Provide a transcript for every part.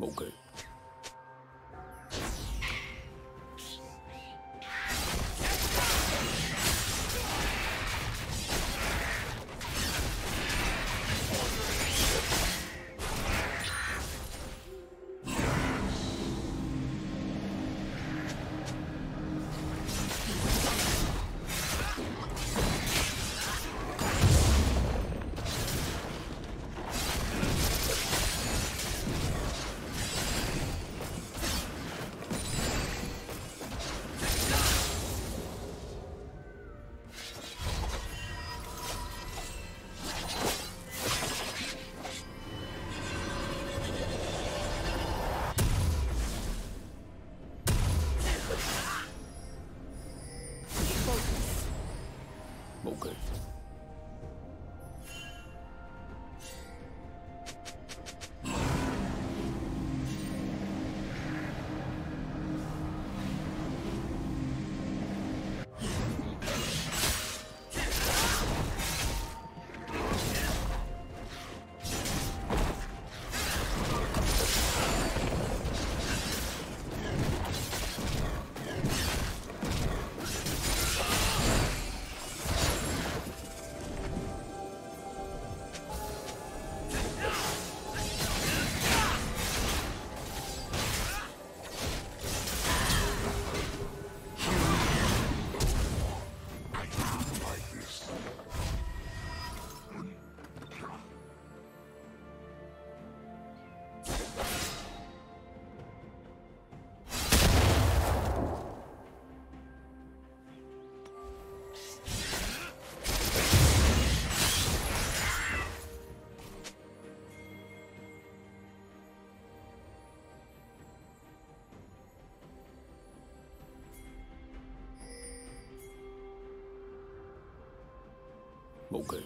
Okay. Okay.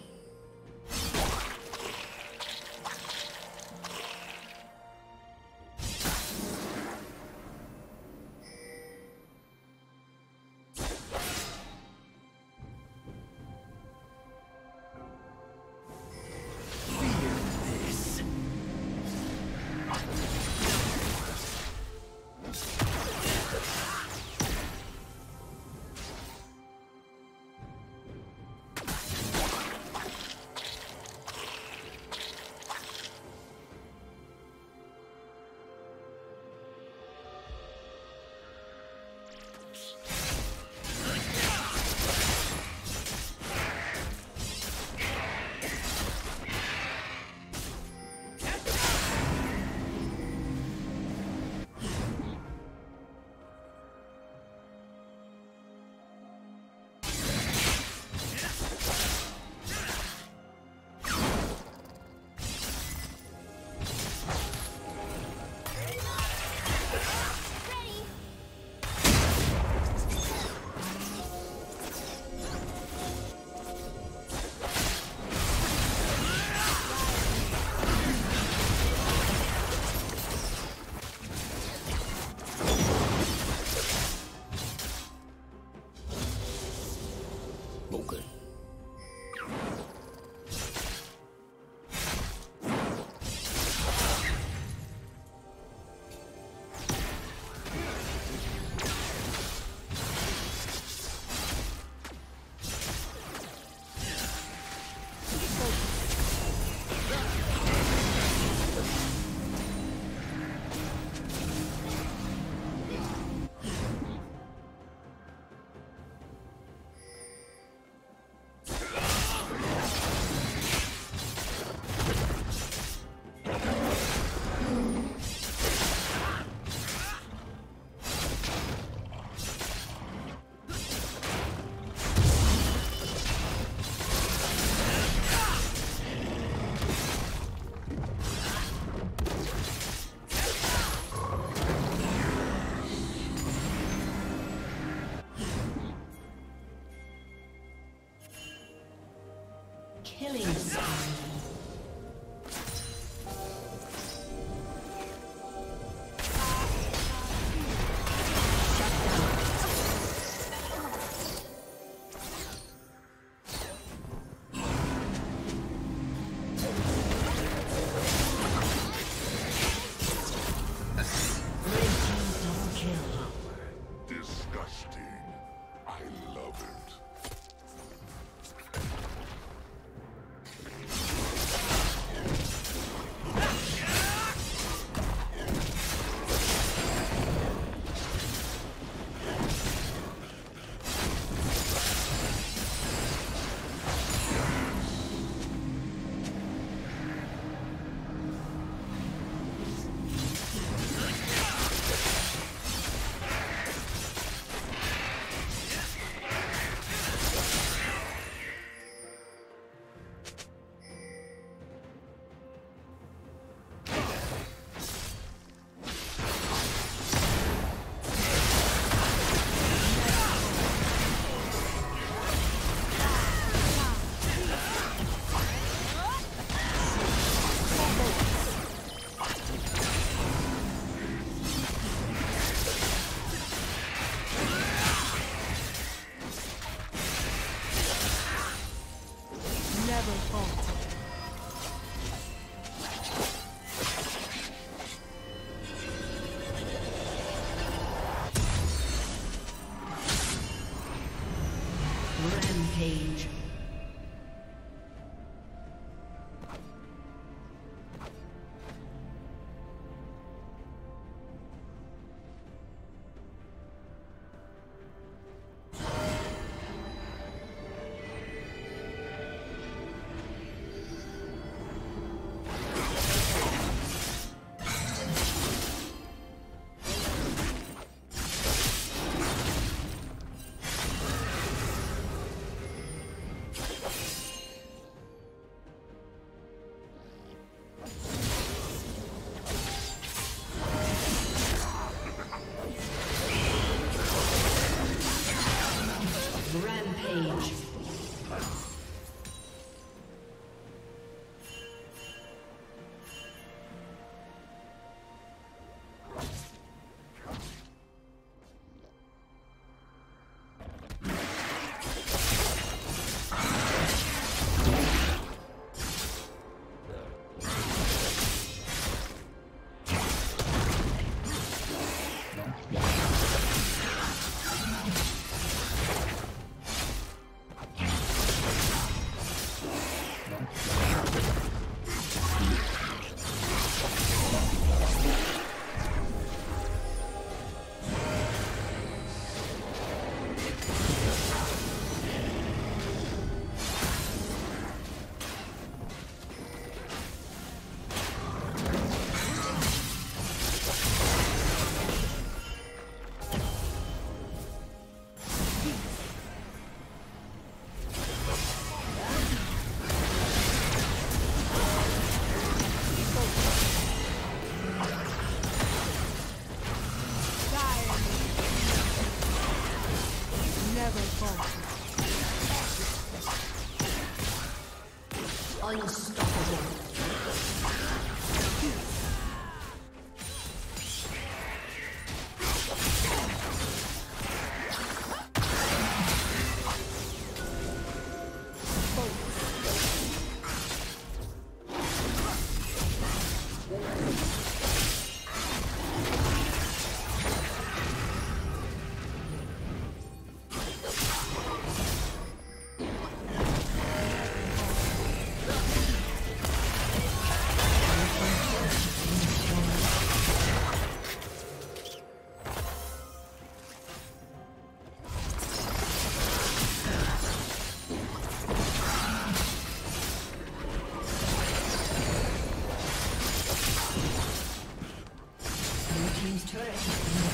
turret has been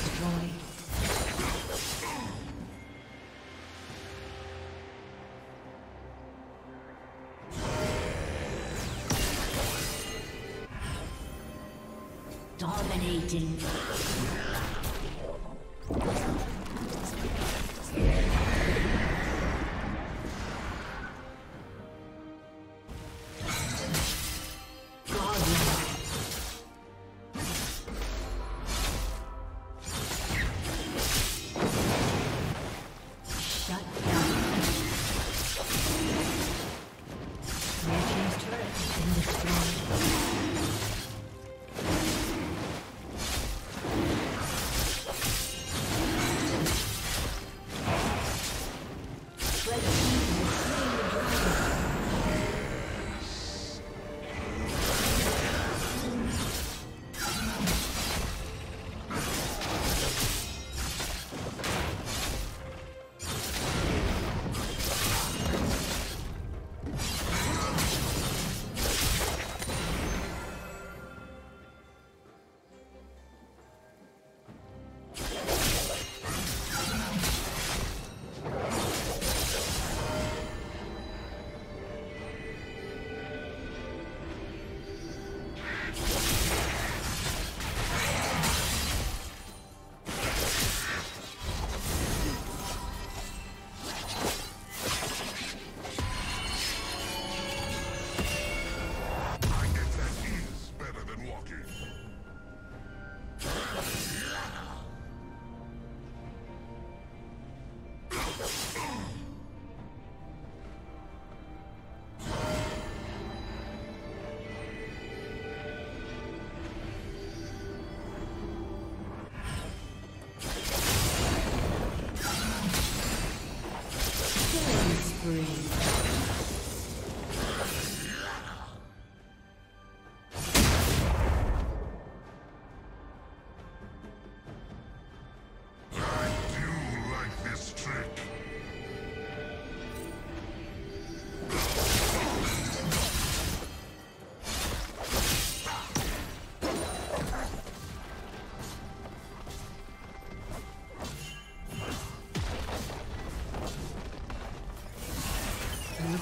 destroyed. Dominating.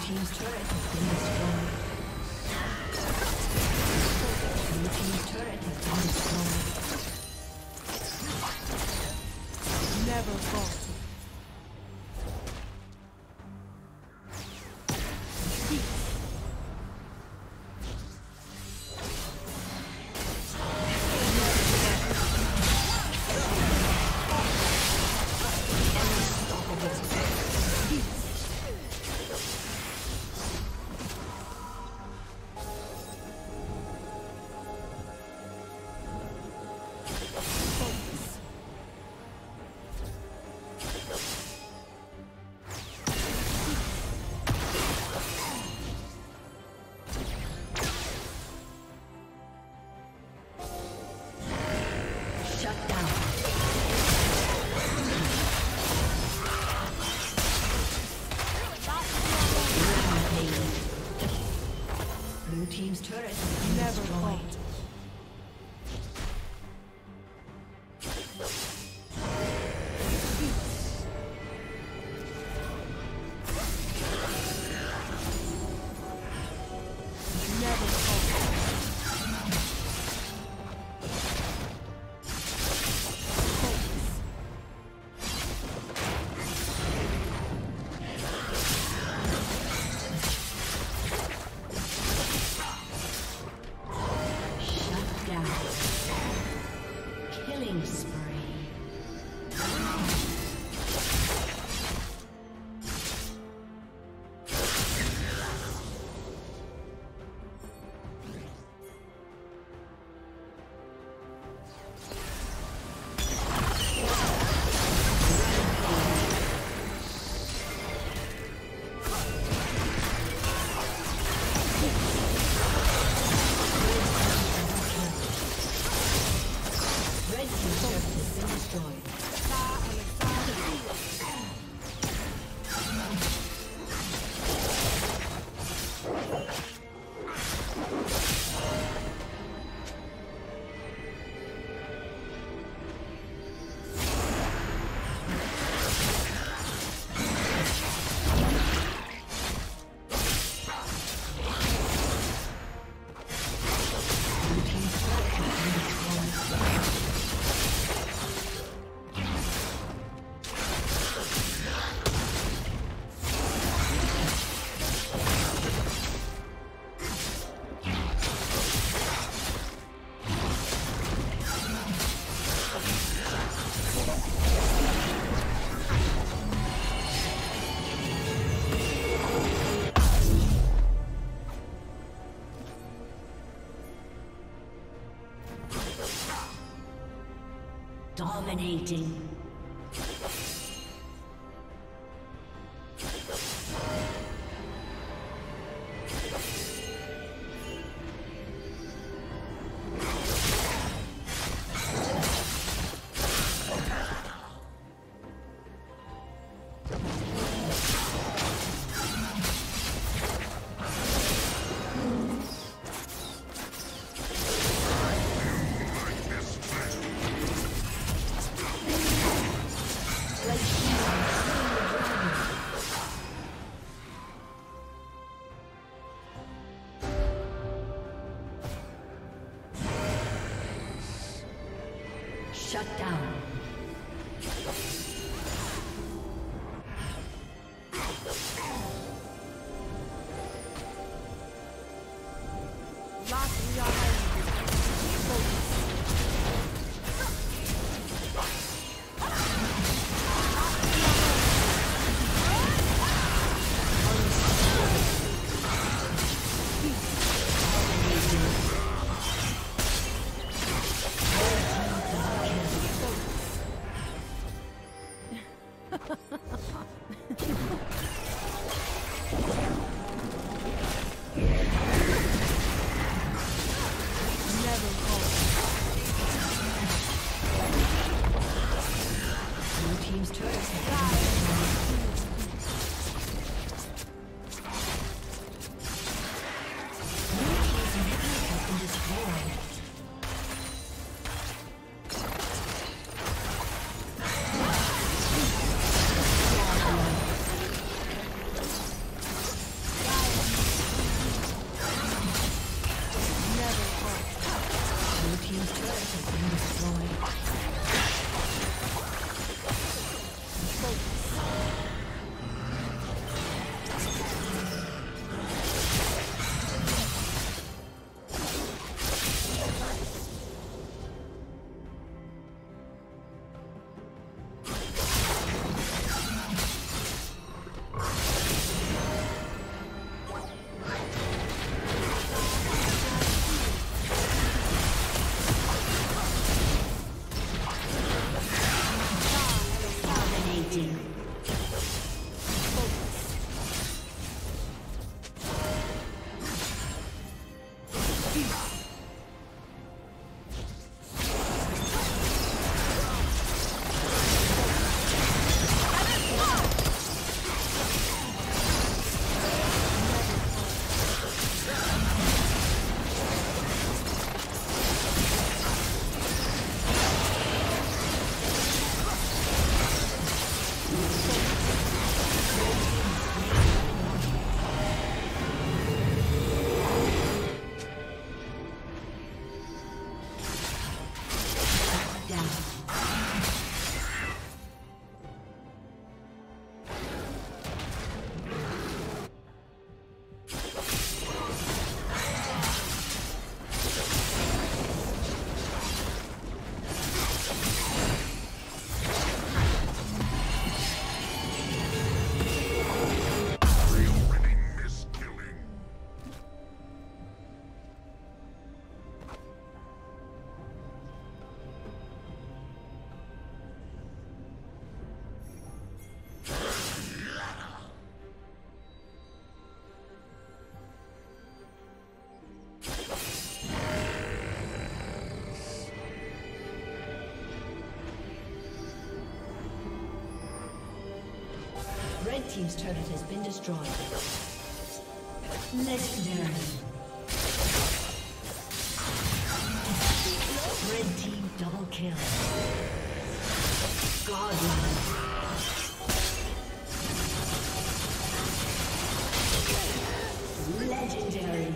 Team's turret has been destroyed. Blue team's turret has been destroyed. Never fall. Dominating. Shut down. Red team's turret has been destroyed. Legendary. Red team double kill. Godlike. Legendary.